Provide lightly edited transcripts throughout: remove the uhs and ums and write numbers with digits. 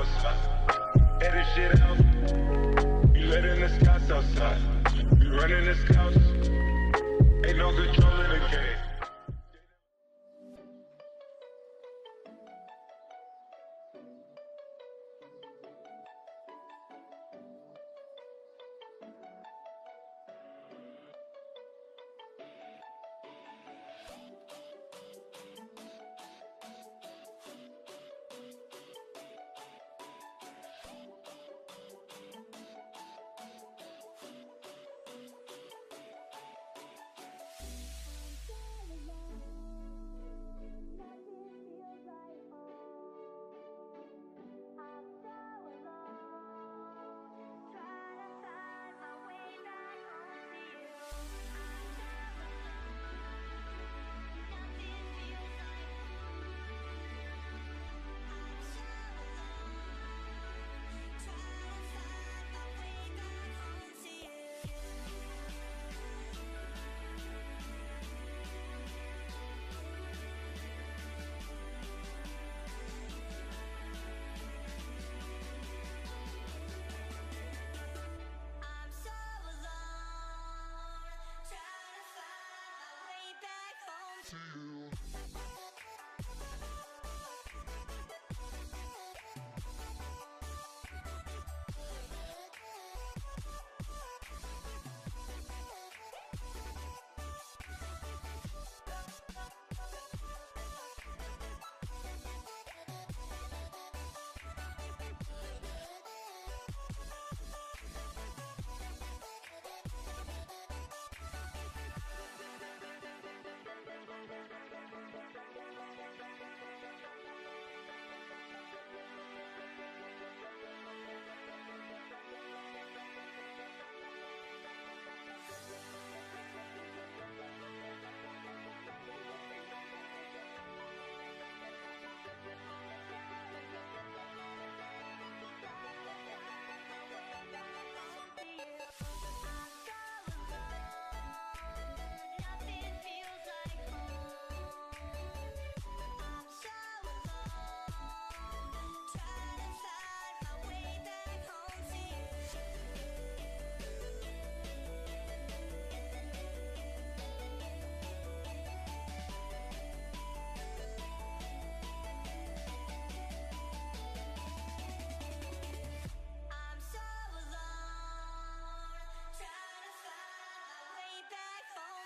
outside. Edit shit out. You let in the scots outside. You running the scouts. Ain't no control in the game.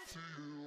To you. To you.